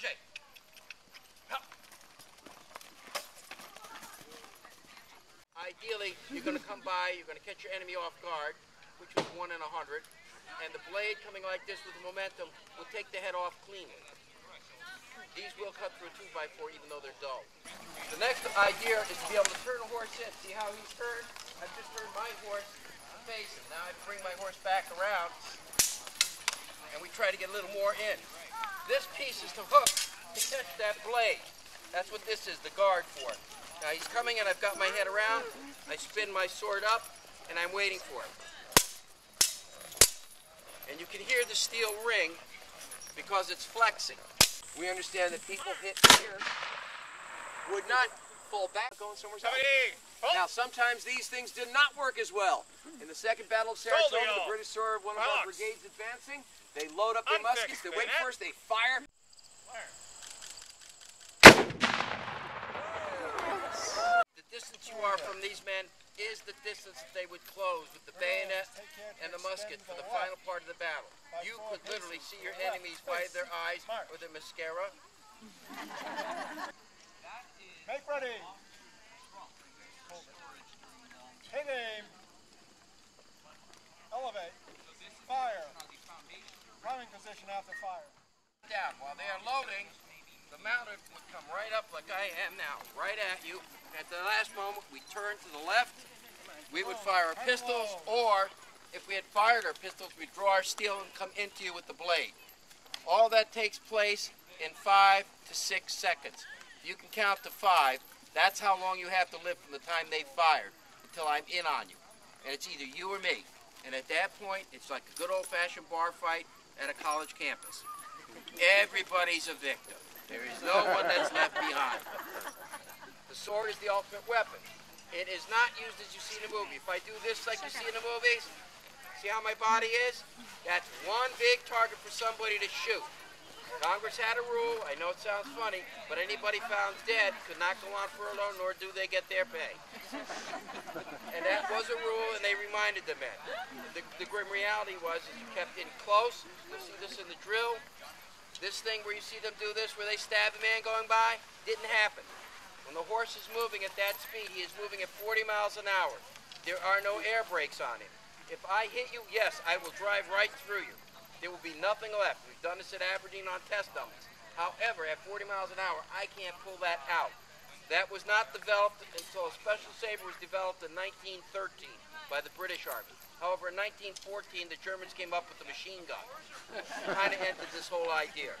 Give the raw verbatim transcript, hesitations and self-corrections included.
Roger. Ideally, you're going to come by, you're going to catch your enemy off guard, which was one in a hundred, and the blade coming like this with momentum will take the head off cleanly. These will cut through a two by four even though they're dull. The next idea is to be able to turn a horse in. See how he's turned? I've just turned my horse to face him. Now I bring my horse back around, and we try to get a little more in. This piece is the hook to catch that blade. That's what this is, the guard for it. Now he's coming and I've got my head around, I spin my sword up, and I'm waiting for him. And you can hear the steel ring because it's flexing. We understand that people hit here would not fall back going somewhere else. Now sometimes these things did not work as well. In the Second Battle of Saratoga, the British saw one of our brigades advancing. They load up their muskets, they wait first, they fire. You are from these men is the distance that they would close with the bayonet and the musket for the final part of the battle. You could literally see your enemies by their eyes or their mascara. Make ready. Hit aim. Elevate. Fire. Priming position after fire. Down while they are loading. The mounted would come right up like I am now, right at you. At the last moment, we turn to the left. We would fire our pistols, or if we had fired our pistols, we'd draw our steel and come into you with the blade. All that takes place in five to six seconds. You can count to five. That's how long you have to live from the time they fired until I'm in on you. And it's either you or me. And at that point, it's like a good old-fashioned bar fight at a college campus. Everybody's a victim. There is no one that's left behind. The sword is the ultimate weapon. It is not used as you see in a movie. If I do this like you see in the movies, see how my body is? That's one big target for somebody to shoot. Congress had a rule, I know it sounds funny, but anybody found dead could not go on furlough, nor do they get their pay. And that was a rule, and they reminded the men. The, the grim reality was is you kept in close. You'll see this in the drill. This thing where you see them do this, where they stab a man going by, didn't happen. When the horse is moving at that speed, he is moving at forty miles an hour. There are no air brakes on him. If I hit you, yes, I will drive right through you. There will be nothing left. We've done this at Aberdeen on test dummies. However, at forty miles an hour, I can't pull that out. That was not developed until a special saber was developed in nineteen thirteen by the British Army. However, in nineteen fourteen, the Germans came up with the machine gun. Kind of ended this whole idea.